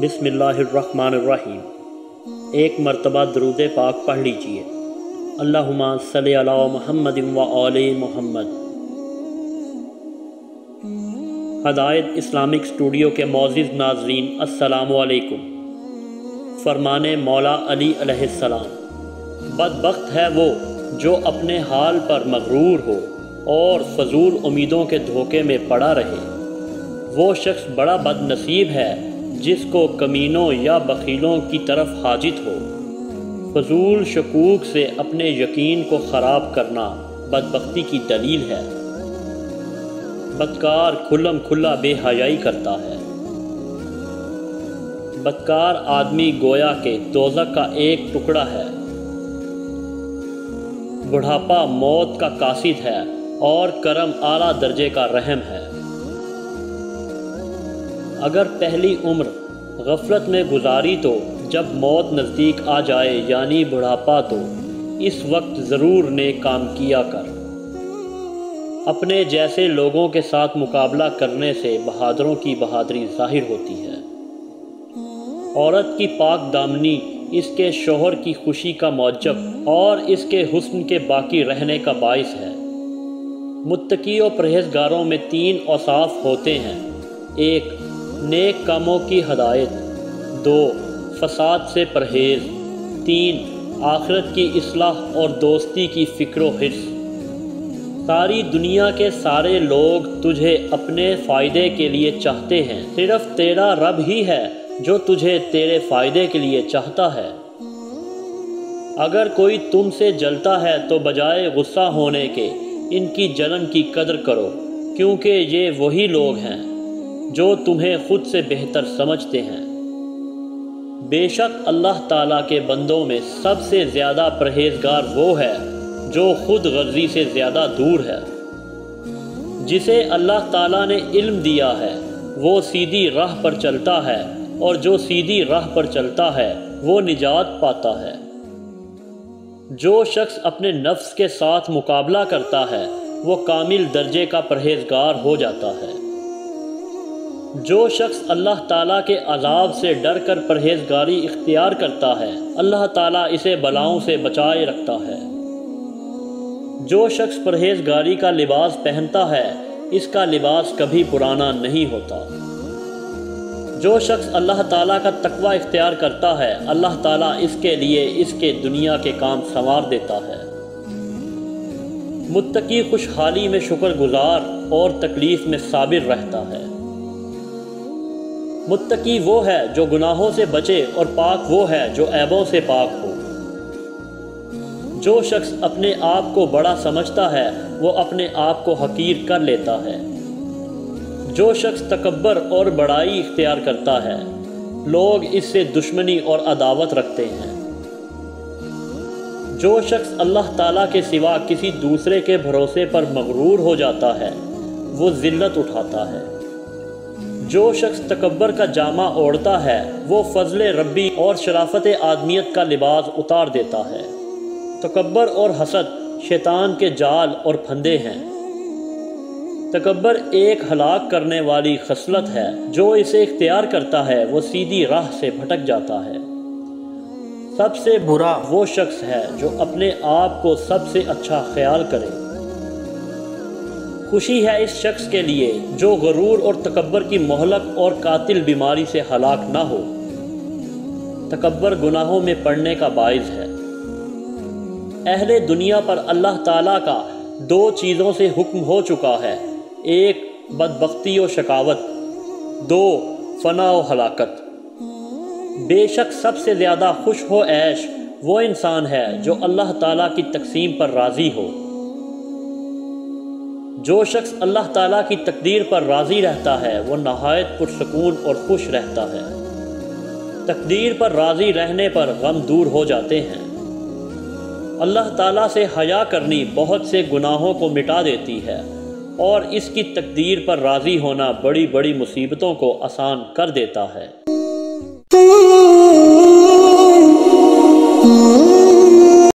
बिस्मिल्लाहिर्रहमानिर्रहीम। एक मरतबा दरूद पाक पढ़ लीजिए। अल्लाहुम्मा सल्ली अला मुहम्मद व आले मुहम्मद। हदायत इस्लामिक स्टूडियो के मौजिज़ नाज़रीन, अस्सलामु अलैकुम। फरमाने मौला अली अलैहिस्सलाम, बदबख्त है वो जो अपने हाल पर मगरूर हो और फजूल उम्मीदों के धोखे में पड़ा रहे। वो शख्स बड़ा बदनसीब है जिसको कमीनों या बखीलों की तरफ हाजित हो। फजूल शकूक से अपने यकीन को ख़राब करना बदबख्ती की दलील है। बदकार खुल्लम खुल्ला बेहयाई करता है। बदकार आदमी गोया के दोज़ख का एक टुकड़ा है। बुढ़ापा मौत का कासिद है और करम आला दर्जे का रहम है। अगर पहली उम्र गफलत में गुजारी तो जब मौत नज़दीक आ जाए यानी बुढ़ापा तो इस वक्त ज़रूर नेक काम किया कर। अपने जैसे लोगों के साथ मुकाबला करने से बहादुरों की बहादुरी जाहिर होती है। औरत की पाक दामनी इसके शोहर की खुशी का मौजब और इसके हुस्न के बाकी रहने का बायस है। मुत्तकी और परहेजगारों में तीन औसाफ होते हैं। एक, नेक कामों की हदायत। दो, फसाद से परहेज़। तीन, आखिरत की इस्लाह और दोस्ती की फ़िक्रो हिर्स। सारी दुनिया के सारे लोग तुझे अपने फ़ायदे के लिए चाहते हैं, सिर्फ़ तेरा रब ही है जो तुझे तेरे फ़ायदे के लिए चाहता है। अगर कोई तुमसे जलता है तो बजाय गुस्सा होने के इनकी जलन की कदर करो, क्योंकि ये वही लोग हैं जो तुम्हें खुद से बेहतर समझते हैं। बेशक अल्लाह ताला के बंदों में सबसे ज़्यादा परहेजगार वो है जो खुद गर्जी से ज़्यादा दूर है। जिसे अल्लाह ताला ने इल्म दिया है वो सीधी राह पर चलता है, और जो सीधी राह पर चलता है वो निजात पाता है। जो शख्स अपने नफ्स के साथ मुकाबला करता है वो कामिल दर्जे का परहेजगार हो जाता है। जो शख्स अल्लाह ताला के अज़ाब से डर कर परहेजगारी इख्तियार करता है, अल्लाह ताला इसे बलाओं से बचाए रखता है। जो शख्स परहेजगारी का लिबास पहनता है इसका लिबास कभी पुराना नहीं होता। जो शख्स अल्लाह ताला का तकवा इख्तियार करता है, अल्लाह ताला इसके लिए इसके दुनिया के काम संवार देता है। मुत्तकी खुशहाली में शुक्रगुजार और तकलीफ़ में साबिर रहता है। मुत्तकी वो है जो गुनाहों से बचे और पाक वो है जो ऐबों से पाक हो। जो शख्स अपने आप को बड़ा समझता है वो अपने आप को हकीर कर लेता है। जो शख्स तकब्बर और बड़ाई इख्तियार करता है, लोग इससे दुश्मनी और अदावत रखते हैं। जो शख्स अल्लाह ताला के सिवा किसी दूसरे के भरोसे पर मगरूर हो जाता है वो जिल्लत उठाता है। जो शख्स तकब्बर का जामा ओढ़ता है वो फजल रब्बी और शराफत आदमियत का लिबास उतार देता है। तकब्बर और हसद शैतान के जाल और फंदे हैं। तकब्बर एक हलाक करने वाली खसलत है। जो इसे इख्तियार करता है वो सीधी राह से भटक जाता है। सबसे बुरा वो शख्स है जो अपने आप को सबसे अच्छा ख्याल करे। खुशी है इस शख्स के लिए जो गरूर और तकब्बर की मोहलक और कातिल बीमारी से हलाक ना हो। तकब्बर गुनाहों में पड़ने का बायस है। अहले दुनिया पर अल्लाह ताला का दो चीज़ों से हुक्म हो चुका है। एक, बदबख्ती और शकावत। दो, फना और हलाकत। बेशक सबसे ज़्यादा खुश हो ऐश वो इंसान है जो अल्लाह ताला की तकसीम पर राज़ी हो। जो शख्स अल्लाह ताला की तकदीर पर राज़ी रहता है वो नहायत पुरसकून और खुश रहता है। तकदीर पर राज़ी रहने पर गम दूर हो जाते हैं। अल्लाह ताला से हया करनी बहुत से गुनाहों को मिटा देती है, और इसकी तकदीर पर राज़ी होना बड़ी बड़ी मुसीबतों को आसान कर देता है।